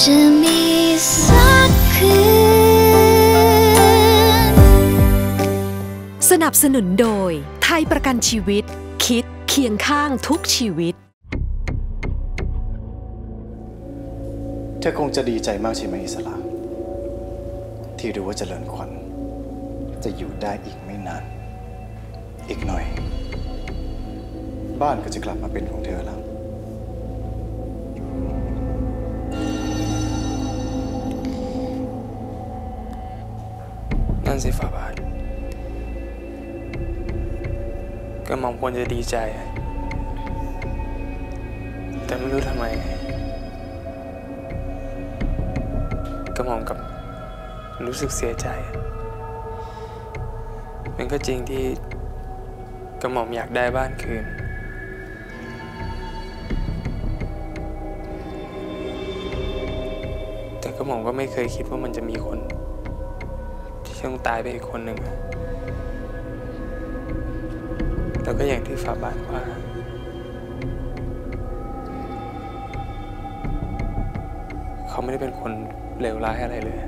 จะมีสักคืนสนับสนุนโดยไทยประกันชีวิตคิดเคียงข้างทุกชีวิตเธอคงจะดีใจมากใช่ไหมอิสระที่รู้ว่าเจริญขวัญจะอยู่ได้อีกไม่นานอีกหน่อยบ้านก็จะกลับมาเป็นของเธอแล้วนั่นสิฝาบาทก็มองควรจะดีใจแต่ไม่รู้ทำไมก็มองกับรู้สึกเสียใจมันก็จริงที่กระหม่อมอยากได้บ้านคืนแต่กระหม่อมก็ไม่เคยคิดว่ามันจะมีคนที่ต้องตายไปอีกคนหนึ่งแล้วก็อย่างที่ฝาบาทว่าเขาไม่ได้เป็นคนเลวร้ายอะไรเลย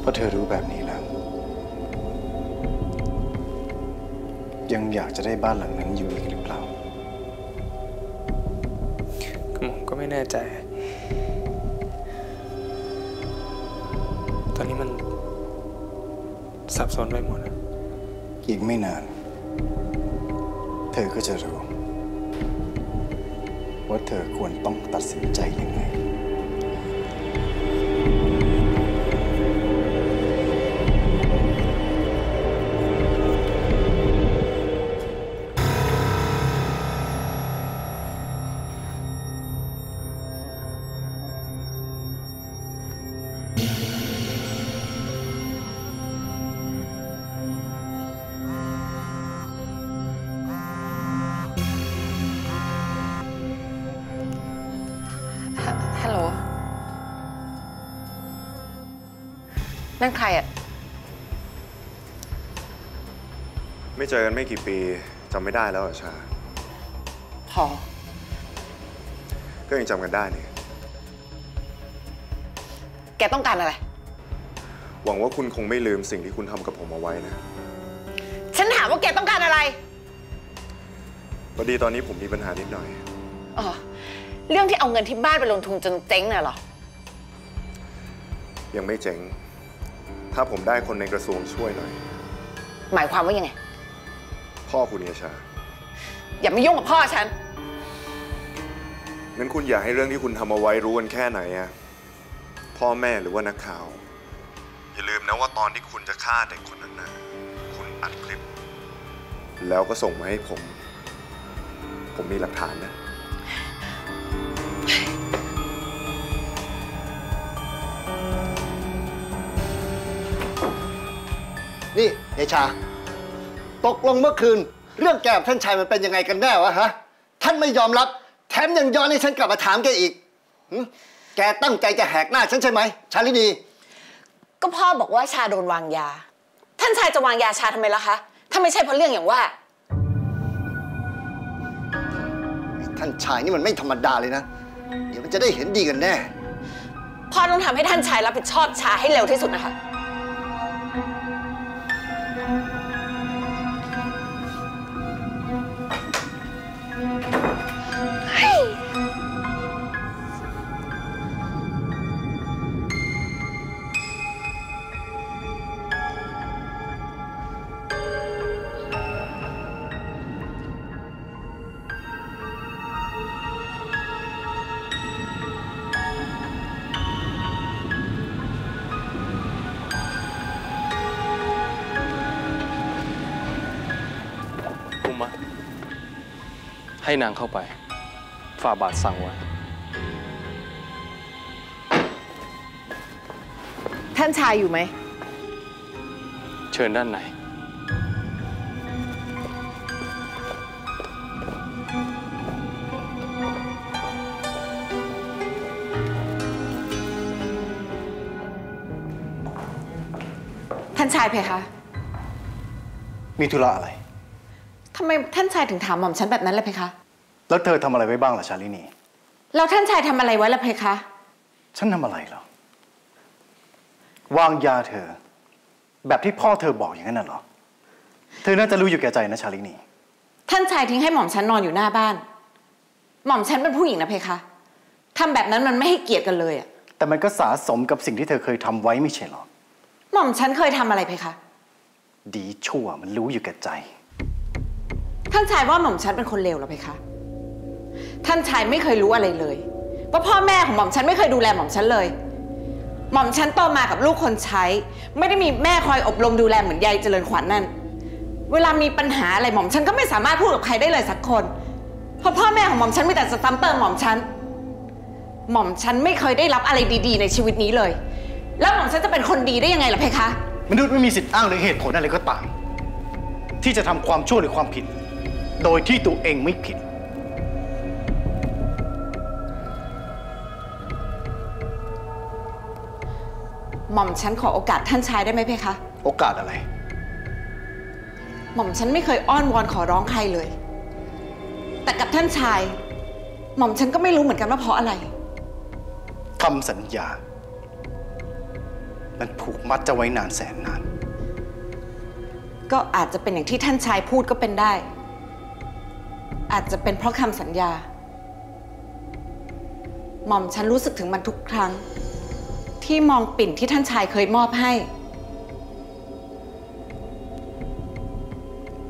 เพราะเธอรู้แบบนี้แล้วยังอยากจะได้บ้านหลังนั้นอยู่อีกหรือเปล่าผมก็ไม่แน่ใจตอนนี้มันสับสนไปหมดอีกไม่นานเธอก็จะรู้ว่าเธอควรต้องตัดสินใจยังไงนั่นใครอ่ะไม่เจอกันไม่กี่ปีจำไม่ได้แล้วอ่ะชาพอก็ยังจำกันได้นี่แกต้องการอะไรหวังว่าคุณคงไม่ลืมสิ่งที่คุณทำกับผมเอาไว้นะฉันถามว่าแกต้องการอะไรพอดีตอนนี้ผมมีปัญหานิดหน่อยอ๋อเรื่องที่เอาเงินที่บ้านไปลงทุนจนเจ๊งน่ะหรอยังไม่เจ๊งถ้าผมได้คนในกระทรวงช่วยหน่อยหมายความว่ายังไงพ่อคุณเนชาอย่ามายุ่งกับพ่อฉันงั้นคุณอยากให้เรื่องที่คุณทำเอาไว้รู้กันแค่ไหนอะพ่อแม่หรือว่านักข่าวอย่าลืมนะว่าตอนที่คุณจะฆ่าเด็กคนนั้นนะคุณอัดคลิปแล้วก็ส่งมาให้ผมมีหลักฐานนะนี่เนชาตกลงเมื่อคืนเรื่องแกกับท่านชายมันเป็นยังไงกันแน่วะฮะท่านไม่ยอมรับแถมยังย้อนให้ฉันกลับมาถามแกอีกแกตั้งใจจะแหกหน้าฉันใช่ไหมชาลินีก็พ่อบอกว่าชาโดนวางยาท่านชายจะวางยาชาทำไมล่ะคะถ้าไม่ใช่เพราะเรื่องอย่างว่าท่านชายนี่มันไม่ธรรมดาเลยนะเดี๋ยวมันจะได้เห็นดีกันแน่พ่อต้องทำให้ท่านชายรับผิดชอบชาให้เร็วที่สุดนะคะให้นางเข้าไปฝ่าบาทสั่งไว้ท่านชายอยู่ไหมเชิญด้านในท่านชายเพคะมีธุระอะไรทำไมท่านชายถึงถามหม่อมฉันแบบนั้นเลยเพคะ แล้วเธอทำอะไรไว้บ้างล่ะชาลินีแล้วท่านชายทำอะไรไว้ล่ะเพคะฉันทำอะไรเหรอวางยาเธอแบบที่พ่อเธอบอกอย่างนั้นน่ะเหรอเธอน่าจะรู้อยู่แก่ใจนะชาลินีท่านชายทิ้งให้หม่อมฉันนอนอยู่หน้าบ้านหม่อมฉันเป็นผู้หญิงนะเพคะทำแบบนั้นมันไม่ให้เกียรติกันเลยอะแต่มันก็สะสมกับสิ่งที่เธอเคยทำไว้ไม่ใช่หรอหม่อมฉันเคยทำอะไรเพคะดีชั่วมันรู้อยู่แก่ใจท่านชายว่าหม่อมฉันเป็นคนเลวหรอเพคะท่านชายไม่เคยรู้อะไรเลยว่าพ่อแม่ของหม่อมฉันไม่เคยดูแลหม่อมฉันเลยหม่อมฉันโตมากับลูกคนใช้ไม่ได้มีแม่คอยอบรมดูแลเหมือนยายเจริญขวัญนั่นเวลามีปัญหาอะไรหม่อมฉันก็ไม่สามารถพูดกับใครได้เลยสักคนเพราะพ่อแม่ของหม่อมฉันมีแต่สตัมเปอร์หม่อมฉันไม่เคยได้รับอะไรดีๆในชีวิตนี้เลยแล้วหม่อมฉันจะเป็นคนดีได้ยังไงล่ะเพคะมนุษย์ไม่มีสิทธิ์อ้างหรือเหตุผลอะไรก็ตามที่จะทำความชั่วหรือความผิดโดยที่ตัวเองไม่ผิดหม่อมฉันขอโอกาสท่านชายได้ไหมเพคะโอกาสอะไรหม่อมฉันไม่เคยอ้อนวอนขอร้องใครเลยแต่กับท่านชายหม่อมฉันก็ไม่รู้เหมือนกันว่าเพราะอะไรคำสัญญามันผูกมัดจะไว้นานแสนนานก็อาจจะเป็นอย่างที่ท่านชายพูดก็เป็นได้อาจจะเป็นเพราะคำสัญญาหม่อมฉันรู้สึกถึงมันทุกครั้งที่มองปิ่นที่ท่านชายเคยมอบให้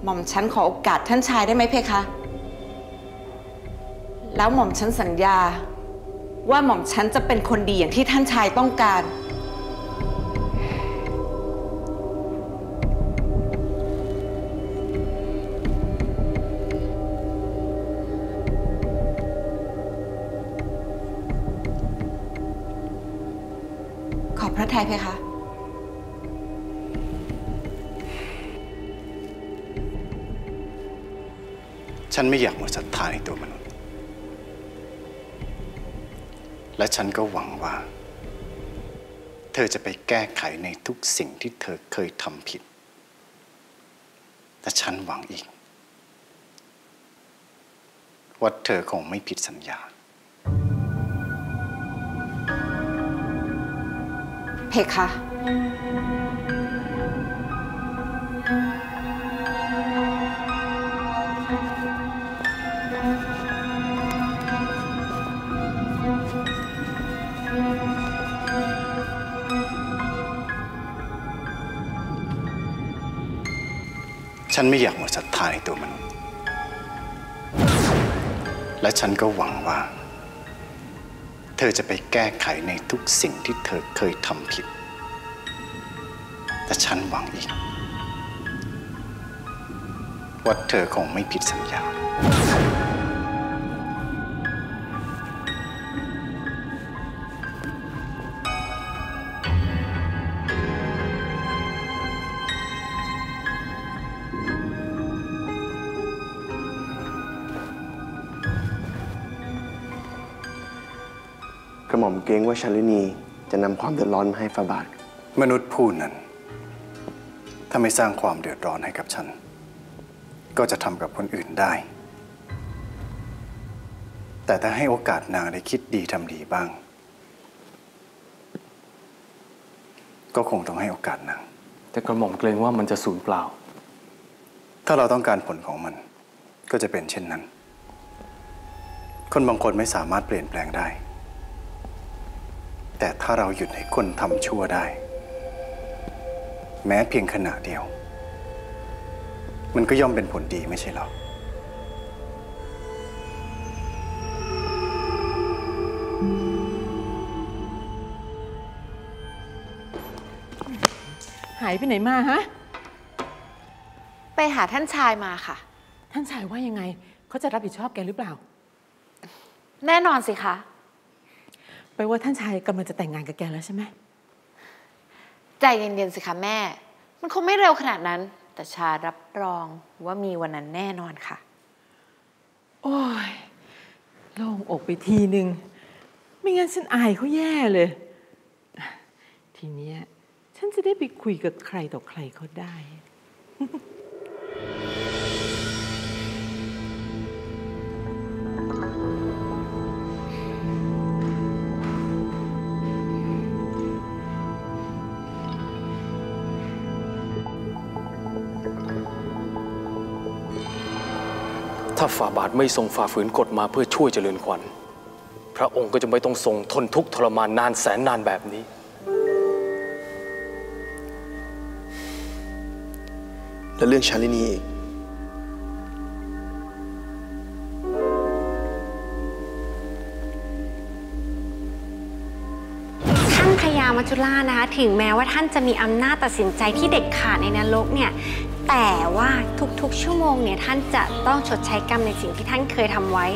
หม่อมฉันขอโอกาสท่านชายได้ไหมเพคะแล้วหม่อมฉันสัญญาว่าหม่อมฉันจะเป็นคนดีอย่างที่ท่านชายต้องการขอบพระทัยเพคะฉันไม่อยากหมดศรัทธาในตัวมนุษย์และฉันก็หวังว่าเธอจะไปแก้ไขในทุกสิ่งที่เธอเคยทำผิดแต่ฉันหวังอีกว่าเธอคงไม่ผิดสัญญาเพคะฉันไม่อยากหมดศรัทธาในตัวมนุษย์และฉันก็หวังว่าเธอจะไปแก้ไขในทุกสิ่งที่เธอเคยทำผิดแต่ฉันหวังอีกว่าเธอคงไม่ผิดสัญญาหม่อมเกรงว่าชาลินีจะนำความเดือดร้อนมาให้ฝ่าบาทมนุษย์ผู้นั้นถ้าไม่สร้างความเดือดร้อนให้กับฉันก็จะทำกับคนอื่นได้แต่ถ้าให้โอกาสนางได้คิดดีทำดีบ้างก็คงต้องให้โอกาสนางแต่กระหม่อมเกรงว่ามันจะสูญเปล่าถ้าเราต้องการผลของมันก็จะเป็นเช่นนั้นคนบางคนไม่สามารถเปลี่ยนแปลงได้แต่ถ้าเราหยุดให้คนทำชั่วได้แม้เพียงขณะเดียวมันก็ย่อมเป็นผลดีไม่ใช่หรอหายไปไหนมาฮะไปหาท่านชายมาค่ะท่านชายว่ายังไงเขาจะรับผิดชอบแกหรือเปล่าแน่นอนสิคะไปว่าท่านชายกำลังจะแต่งงานกับแกแล้วใช่ไหมใจเย็นๆสิคะแม่มันคงไม่เร็วขนาดนั้นแต่ชารับรองว่ามีวันนั้นแน่นอนค่ะโอ้ยโล่งอกไปทีนึงไม่งั้นฉันอายเขาแย่เลยทีเนี้ยฉันจะได้ไปคุยกับใครต่อใครเขาได้ ถ้าฝ่าบาทไม่ทรงฝ่าฝืนกฎมาเพื่อช่วยเจริญขวัญพระองค์ก็จะไม่ต้องทรงทนทุกข์ทรมานนานแสนนานแบบนี้และเรื่องชาลินีอีกมัจจุราชนะคะถึงแม้ว่าท่านจะมีอำนาจตัดสินใจที่เด็ดขาดในนรกเนี่ยแต่ว่าทุกๆชั่วโมงเนี่ยท่านจะต้องชดใช้กรรมในสิ่งที่ท่านเคยทำไว้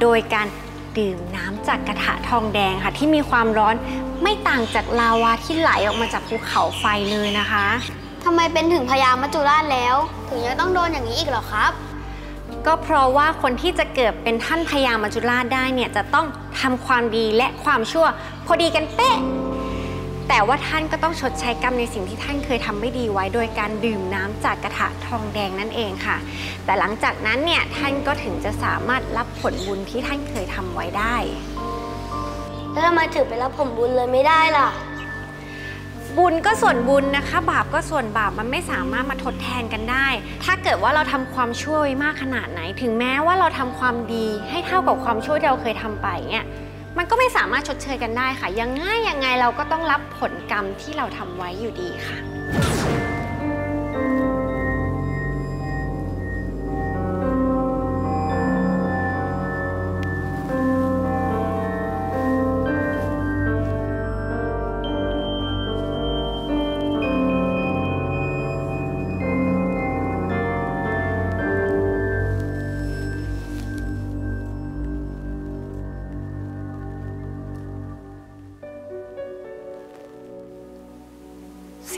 โดยการดื่มน้ำจากกระทะทองแดงค่ะที่มีความร้อนไม่ต่างจากลาวาที่ไหลออกมาจากภูเขาไฟเลยนะคะทำไมเป็นถึงพญามัจจุราชแล้วถึงยังต้องโดนอย่างนี้อีกเหรอครับก็เพราะว่าคนที่จะเกิดเป็นท่านพญามัจจุราชได้เนี่ยจะต้องทำความดีและความชั่วพอดีกันเป๊ะแต่ว่าท่านก็ต้องชดใช้กรรมในสิ่งที่ท่านเคยทำไม่ดีไว้โดยการดื่มน้ำจากกระทะทองแดงนั่นเองค่ะแต่หลังจากนั้นเนี่ยท่านก็ถึงจะสามารถรับผลบุญที่ท่านเคยทำไว้ได้แล้วทำไมถึงไปรับผลบุญเลยไม่ได้ล่ะบุญก็ส่วนบุญนะคะบาปก็ส่วนบาปมันไม่สามารถมาทดแทนกันได้ถ้าเกิดว่าเราทำความชั่วไว้มากขนาดไหนถึงแม้ว่าเราทำความดีให้เท่ากับความชั่วที่เราเคยทำไปเนี่ยมันก็ไม่สามารถชดเชยกันได้ค่ะยังไงเราก็ต้องรับผลกรรมที่เราทำไว้อยู่ดีค่ะ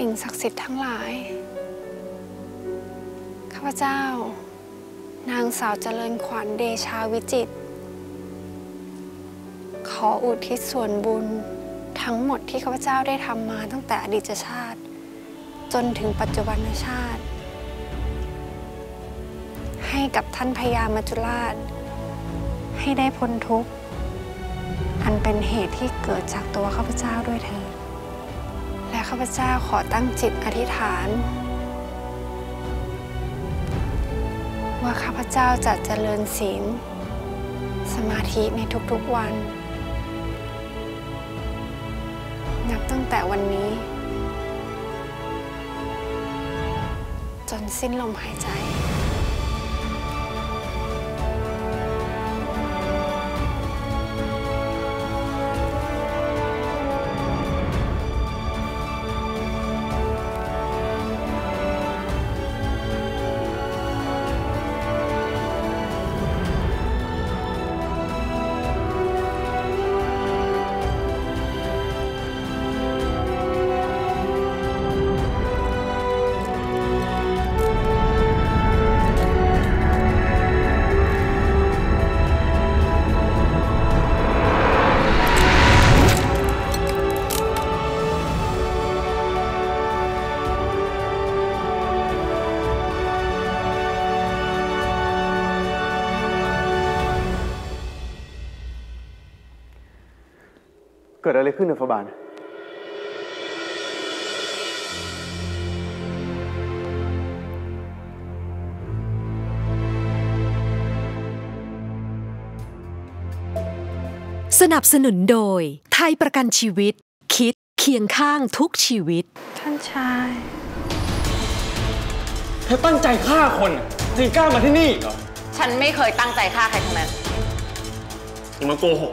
สิ่งศักดิ์สิทธิ์ทั้งหลายข้าพเจ้านางสาวเจริญขวัญเดชาวิจิตรขออุทิศส่วนบุญทั้งหมดที่ข้าพเจ้าได้ทำมาตั้งแต่อดีตชาติจนถึงปัจจุบันชาติให้กับท่านพญามัจจุราชให้ได้พ้นทุกข์อันเป็นเหตุที่เกิดจากตัวข้าพเจ้าด้วยเถิดข้าพเจ้าขอตั้งจิตอธิษฐานว่าข้าพเจ้าจะเจริญศีลสมาธิในทุกๆวันนับตั้งแต่วันนี้จนสิ้นลมหายใจเกิดอะไรขึ้นเนี่ยฟาบานสนับสนุนโดยไทยประกันชีวิตคิดเคียงข้างทุกชีวิตท่านชายเธอตั้งใจฆ่าคนจึงกล้ามาที่นี่เหรอฉันไม่เคยตั้งใจฆ่าใครทั้งนั้นอย่ามาโกหก